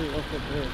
Ooh, what's up there?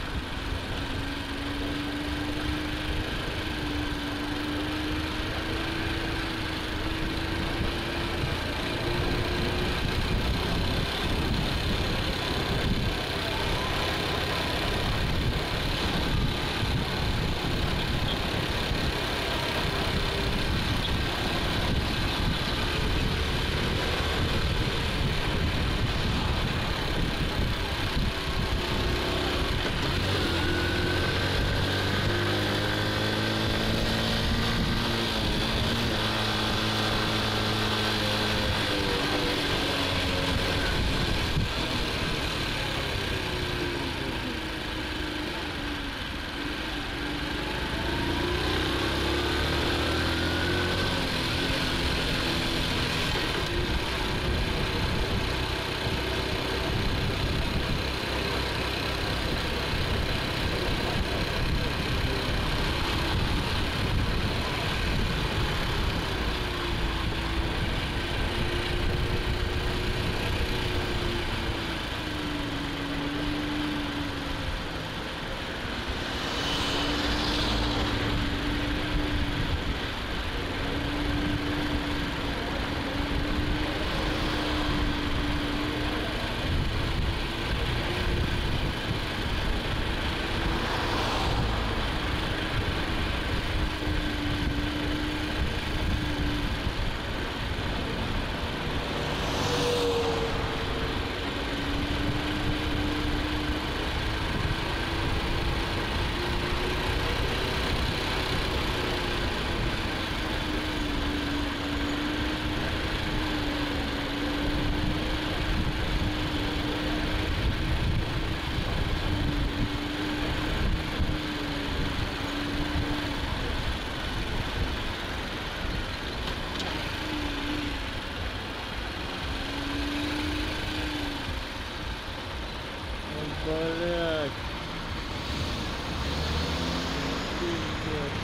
Блядь. Пиздец.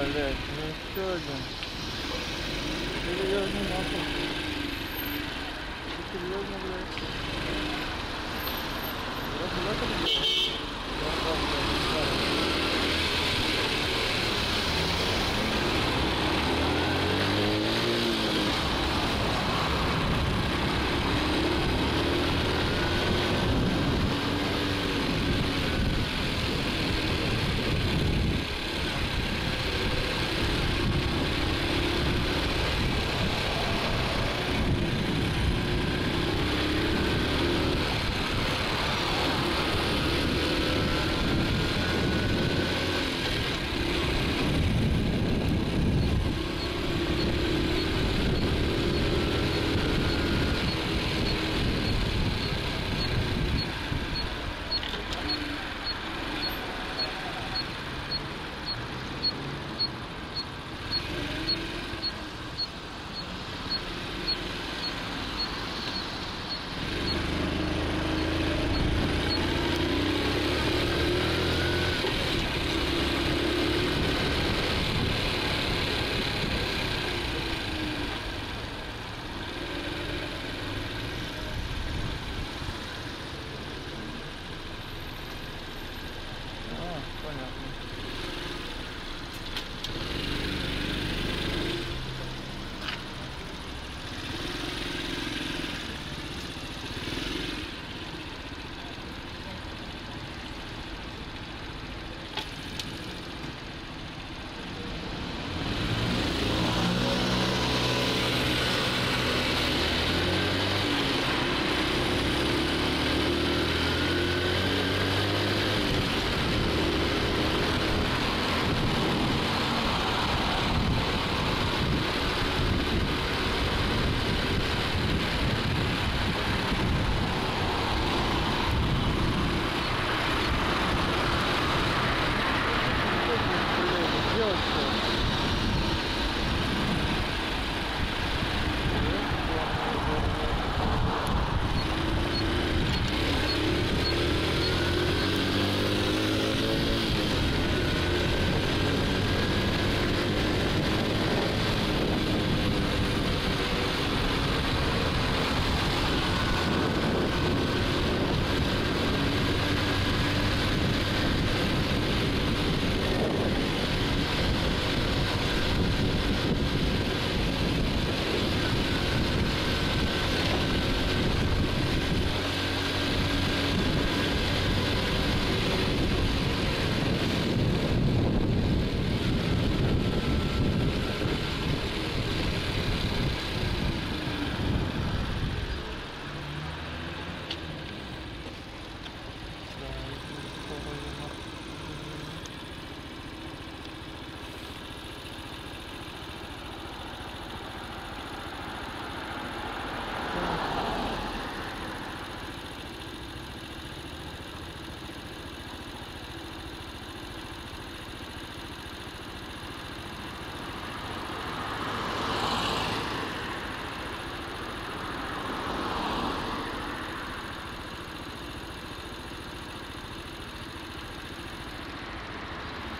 Блять, ну еще один. Серьезно, нахуй. Серьезно, блядь.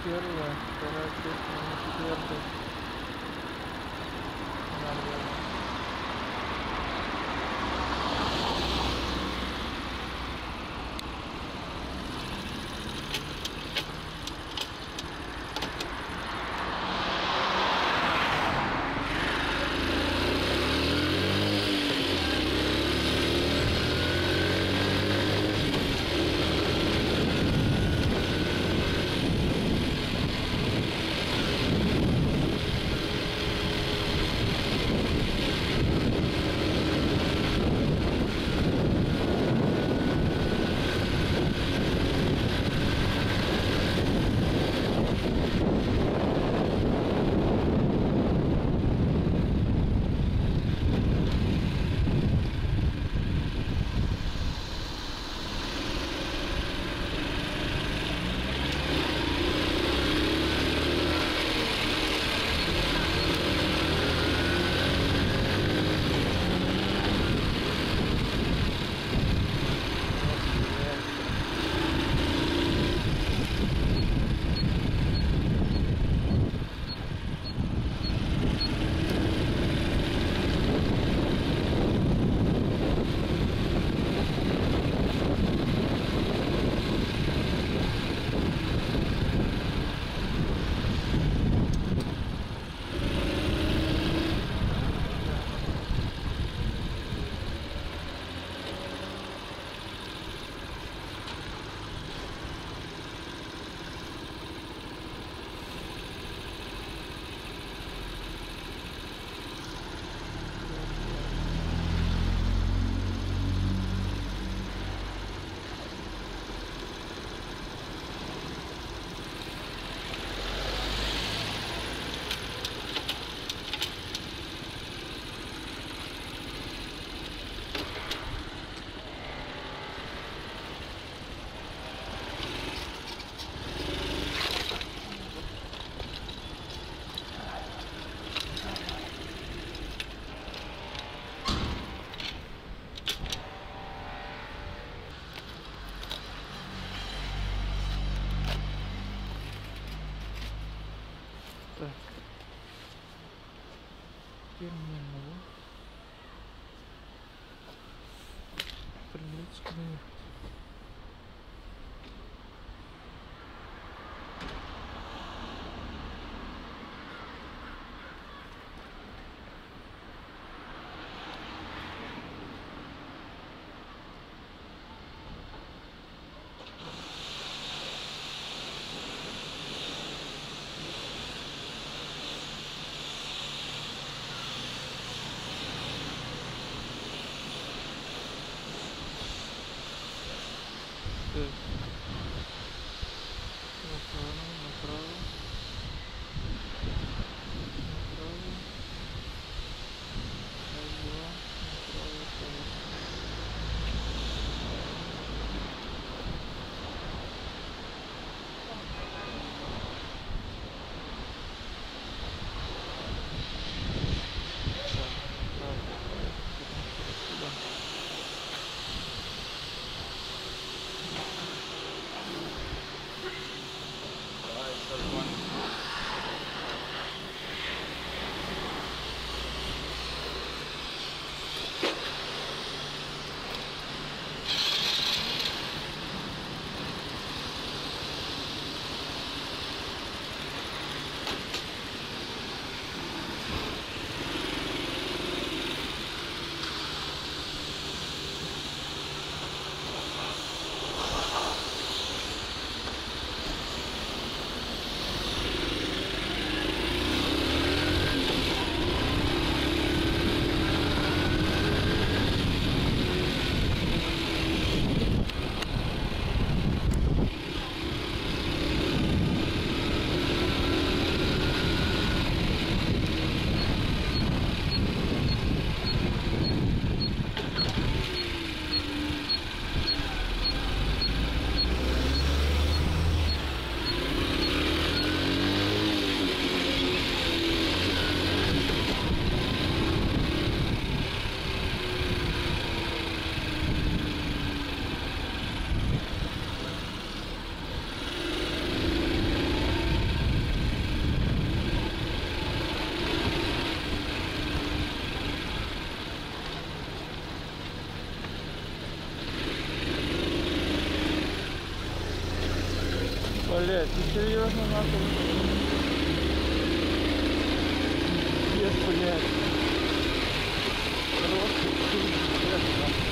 Первая, вторая, третья, четвертая. Так. Терминал. Приличные. Блять, ты серьезно нахуй? Пиздец, блять. Просто пиздец, нахуй.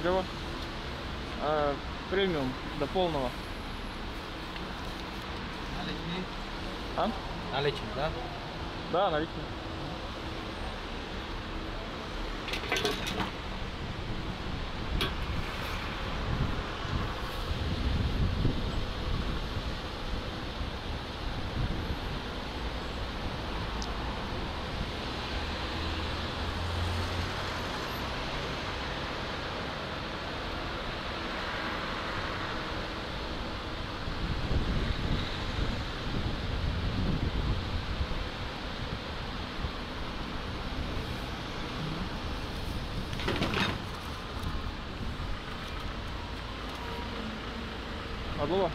Кого? Премиум до полного. Наличный? А? Наличный, да? Да, наличный. Отлова?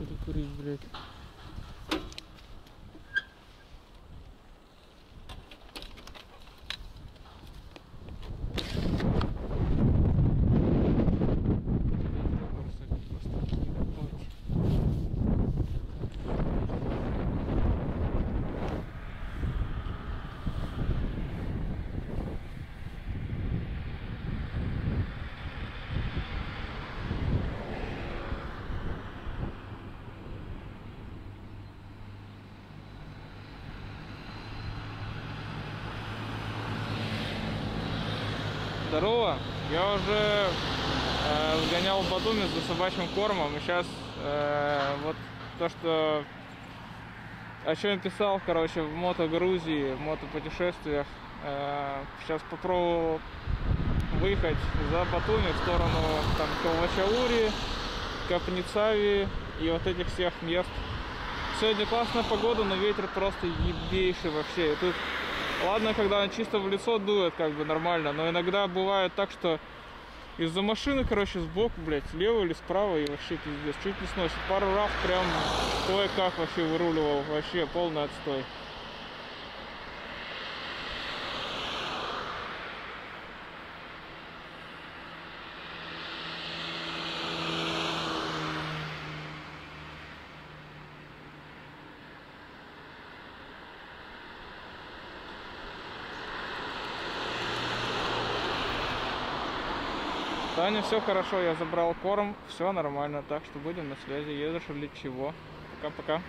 буду курить, блядь. Здорово, я уже сгонял в Батуми за собачьим кормом, и сейчас вот то, что о чем писал, короче, в мото-Грузии, в мото-путешествиях, сейчас попробовал выехать за Батуми в сторону там Калачаури, Капницави и вот этих всех мест. Сегодня классная погода, но ветер просто ебейший вообще, и тут ладно, когда он чисто в лицо дует, как бы нормально, но иногда бывает так, что из-за машины, короче, сбоку, блядь, слева или справа, и вообще пиздец, чуть не сносит. Пару раз прям кое-как вообще выруливал, вообще полный отстой. Таня, все хорошо, я забрал корм, все нормально, так что будем на связи, едешь или чего. Пока-пока.